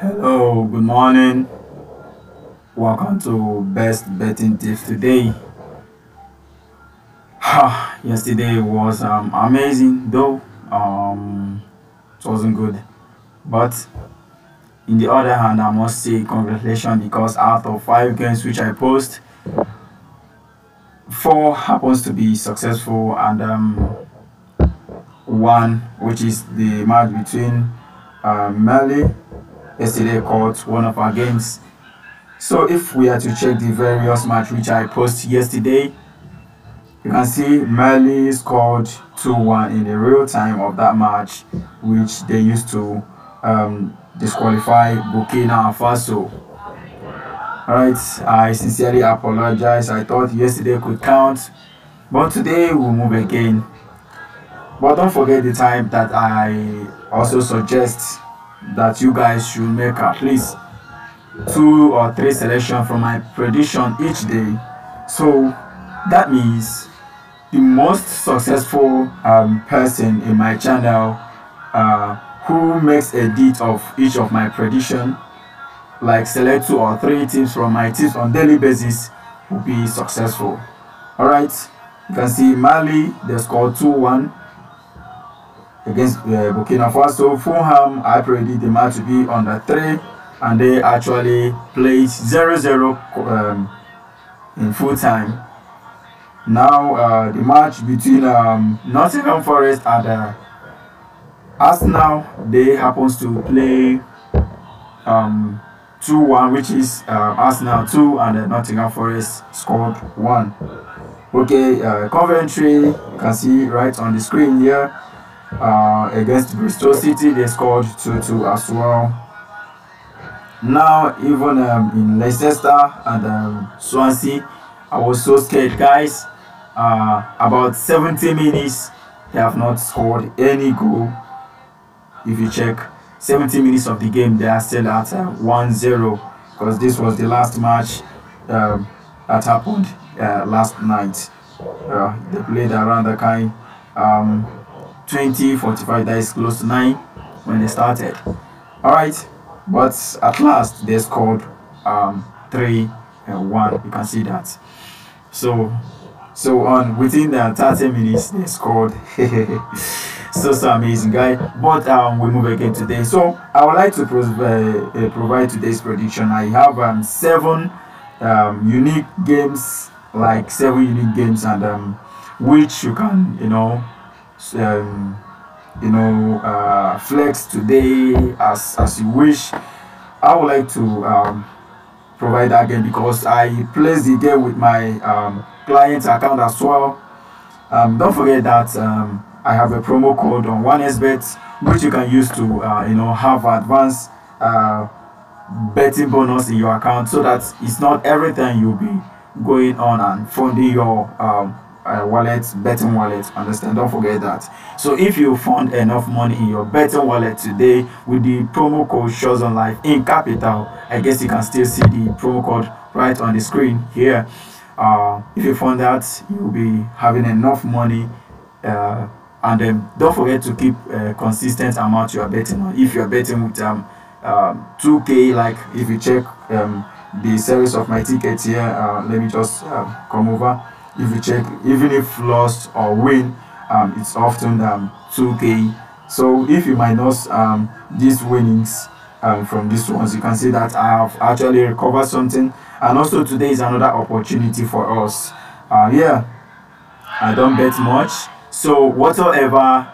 Hello, good morning. Welcome to Best Betting Tips today. Yesterday was amazing, though it wasn't good. But in the other hand, I must say congratulations, because out of 5 games which I post, 4 happens to be successful, and one, which is the match between Mali, yesterday called one of our games. So if we are to check the various match which I posted yesterday, you can see Mali scored 2-1 in the real time of that match, which they used to disqualify Burkina Faso. Alright, I sincerely apologize. I thought yesterday could count, but today we'll move again. But don't forget the time that I also suggest that you guys should make at least 2 or 3 selections from my prediction each day. So that means the most successful person in my channel who makes a deed of each of my prediction, like select 2 or 3 tips from my tips on daily basis, will be successful. Alright, you can see Mali, they scored 2-1 against Burkina Faso. Fulham, I predicted the match to be under 3, and they actually played 0-0 in full time. Now the match between Nottingham Forest and Arsenal, they happens to play 2-1, which is Arsenal 2 and Nottingham Forest scored 1. Okay, Coventry, you can see right on the screen here, against Bristol City, they scored 2-2 as well. Now even in Leicester and Swansea, I was so scared, guys. About 70 minutes, they have not scored any goal. If you check 70 minutes of the game, they are still at 1-0, because this was the last match that happened last night. They played around the kind 20:45, that is close to 9 when they started. All right, but at last they scored 3-1. You can see that. So on within the 30 minutes they scored. so amazing, guy. But we move again today. So I would like to provide today's prediction. I have 7 unique games, like 7 unique games, and which you can flex today as you wish. I would like to provide that game, because I place the game with my client account as well. Don't forget that I have a promo code on 1sbet, which you can use to have advanced betting bonus in your account, so that it's not everything you'll be going on and funding your wallet, betting wallet. Understand? Don't forget that. So if you found enough money in your betting wallet today with the promo code shows on life in capital, I guess you can still see the promo code right on the screen here. If you found that, you'll be having enough money, and then don't forget to keep a consistent amount you are betting on. If you are betting with 2k, like if you check the series of my tickets here, let me just come over. If you check, even if lost or win, it's often 2k. So if you minus these winnings from these ones, you can see that I have actually recovered something. And also today is another opportunity for us. I don't bet much, so whatever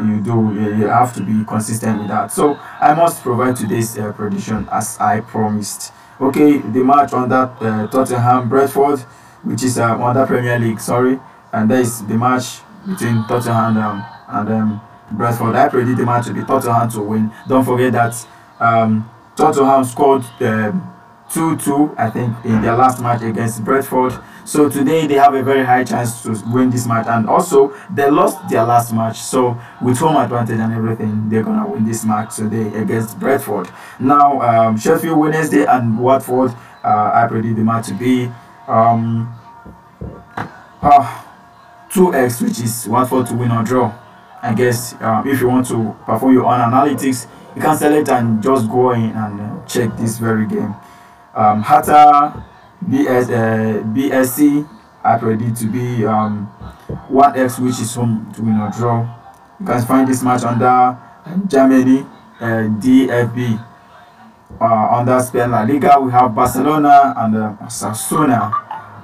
you do, you have to be consistent with that. So I must provide today's prediction as I promised. Okay, the match on that Tottenham Bradford, which is on the Premier League, sorry, and that is the match between Tottenham and Bradford. I predict the match to be Tottenham to win. Don't forget that Tottenham scored 2-2, I think, in their last match against Bradford. So today they have a very high chance to win this match, and also they lost their last match, so with home advantage and everything, they're gonna win this match today against Bradford. Now Sheffield Wednesday and Watford, I predict the match to be 2x, which is Watford to win or draw. I guess if you want to perform your own analytics, you can select and just go in and check this very game. Hatta BSC I predict to be 1x, which is home to win or draw. You can find this match under Germany DFB. Under Spain La Liga, we have Barcelona and Osasuna.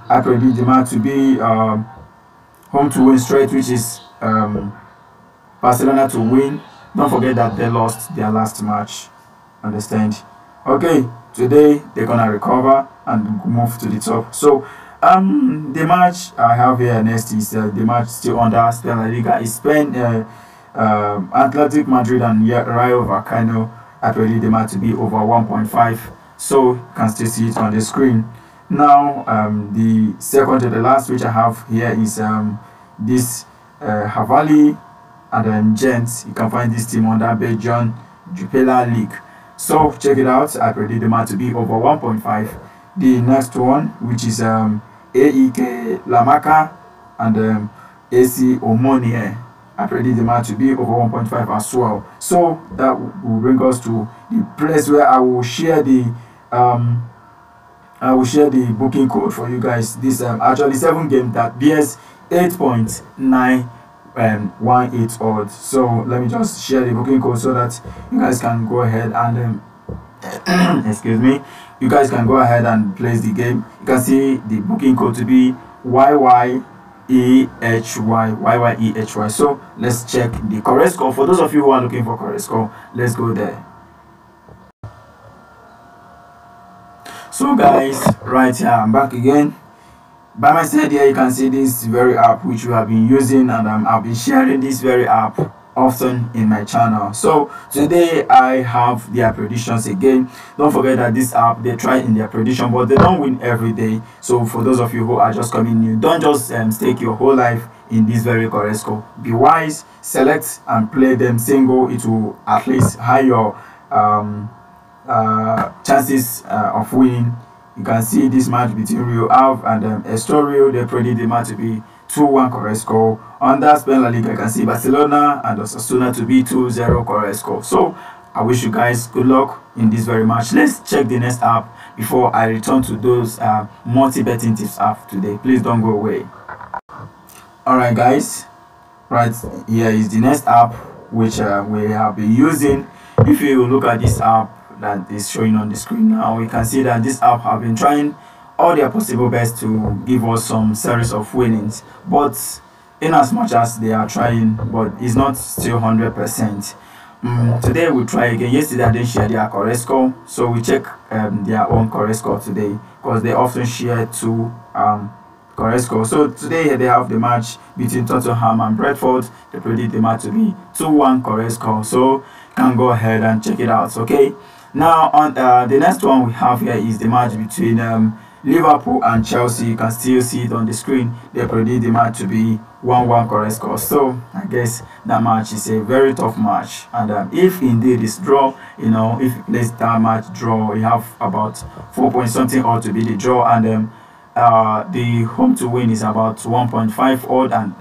I predict the match to be home to win straight, which is Barcelona to win. Don't forget that they lost their last match. Understand? Okay, today they're gonna recover and move to the top. So the match I have here next is the match still under Spain La Liga is Spain Atlético Madrid and Rayo Vallecano. I predict the match to be over 1.5, so you can still see it on the screen. Now the second to the last which I have here is this Havali and Gent. You can find this team under Belgian Jupiler League, so check it out. I predict the match to be over 1.5. The next one, which is AEK Larnaca and AC Omonia. I predict the match to be over 1.5 as well. So that will bring us to the place where I will share the booking code for you guys. This actually 7 game that bears 8.918 odds. So let me just share the booking code so that you guys can go ahead and excuse me, you guys can go ahead and place the game. You can see the booking code to be YYEHY. So let's check the correct score. For those of you who are looking for correct score, let's go there. So guys, right here I'm back again by my side here. You can see this very app which we have been using, and I've been sharing this very app often in my channel. So today I have their predictions again. Don't forget that this app, they try in their prediction, but they don't win every day. So for those of you who are just coming new, don't just stake your whole life in this very correct score. Be wise, select and play them single. It will at least higher your chances of winning. You can see this match between Rio Ave and Estoril. They predict the match to be 2-1 correct score. Under Spain La Liga, you can see Barcelona and Osasuna to be 2-0 correct score. So I wish you guys good luck in this very match. Let's check the next app before I return to those multi-betting tips app today. Please don't go away. Alright guys, right here is the next app which we have been using. If you look at this app that is showing on the screen now, we can see that this app have been trying all their possible best to give us some series of winnings, but in as much as they are trying, but it's not still 100%. Today we try again. Yesterday I didn't share their correct score, so we check their own correct score today, because they often share two correct score. So today they have the match between Tottenham and Bradford. They predict the match to be 2-1 correct score, so you can go ahead and check it out. Okay, now on the next one we have here is the match between Liverpool and Chelsea. You can still see it on the screen. They predict the match to be 1-1 correct score. So I guess that match is a very tough match, and if indeed it's draw, you know, if you place that match draw, you have about 4 point something odd to be the draw, and the home to win is about 1.5 odd, and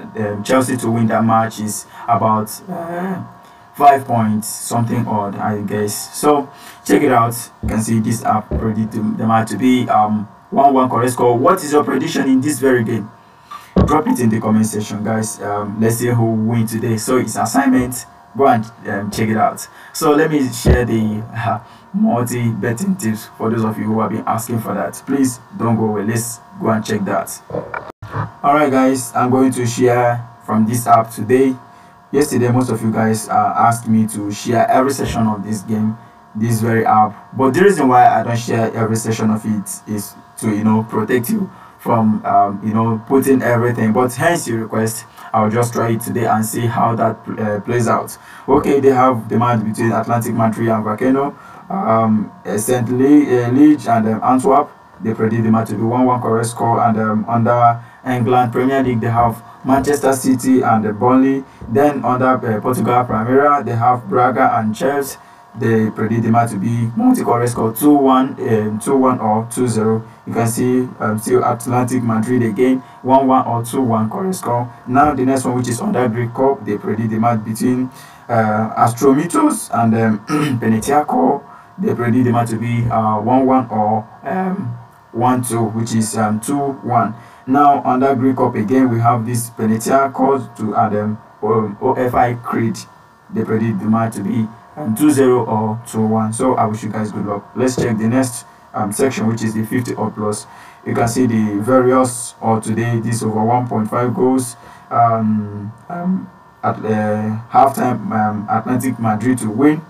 Chelsea to win that match is about 5 point something odd, I guess. So check it out. You can see this app predict the match to be 1-1 correct score. What is your prediction in this very game? Drop it in the comment section, guys. Let's see who win today. So it's assignment, go and check it out. So let me share the multi betting tips for those of you who have been asking for that. Please don't go away, let's go and check that. All right guys, I'm going to share from this app today. Yesterday most of you guys asked me to share every session of this game, this very app, but the reason why I don't share every session of it is to, you know, protect you from you know, putting everything, but hence your request. I'll just try it today and see how that plays out. Okay, they have the match between Atlético Madrid and Vallecano, St. Liege and Antwerp. They predict the match to be 1-1 correct score, and under England Premier League they have Manchester City and Burnley. Then under Portugal Primera they have Braga and Chelsea. they predict the match to be multi-correct score 2-1, 2-1 or 2-0. You can see still Atlético Madrid again 1-1 or 2-1 correct score. Now the next one, which is on that Greek Cup, they predict the match between Astromitos and Benetea. They predict the match to be 1-1 or 1-2, which is 2-1. Now on that Greek Cup again, we have this Benetea to Adam OFI Creed. They predict the match to be 2-0 or 2-1. So I wish you guys good luck. Let's check the next section, which is the 50 or plus. You can see the various or today this over 1.5 goals at halftime Atlético Madrid to win.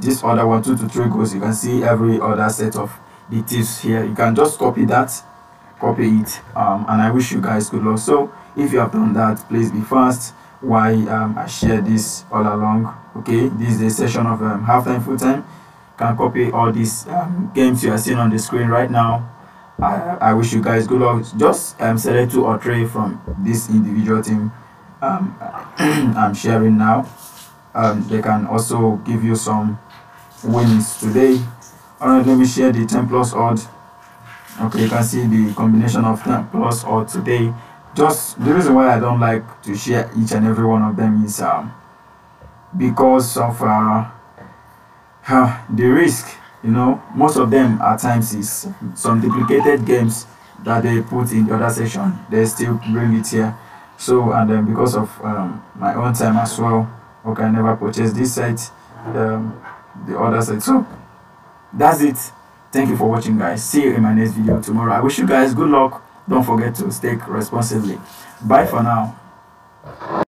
This other one 2 to 3 goals. You can see every other set of the tips here. You can just copy that, copy it, and I wish you guys good luck. So if you have done that, please be fast. Why I share this all along. Okay, this is the session of halftime, full time. Can copy all these games you are seeing on the screen right now. I wish you guys good luck. Just select 2 or 3 from this individual team I'm sharing now. They can also give you some wins today. All right, let me share the 10 plus odd. Okay, you can see the combination of 10 plus odd today. Just the reason why I don't like to share each and every one of them is because of the risk, you know. Most of them at times is some duplicated games that they put in the other section, they still bring it here. So and then because of my own time as well, okay, I never purchased this site, the other site. So that's it. Thank you for watching, guys. See you in my next video tomorrow. I wish you guys good luck. Don't forget to stake responsibly. Bye for now.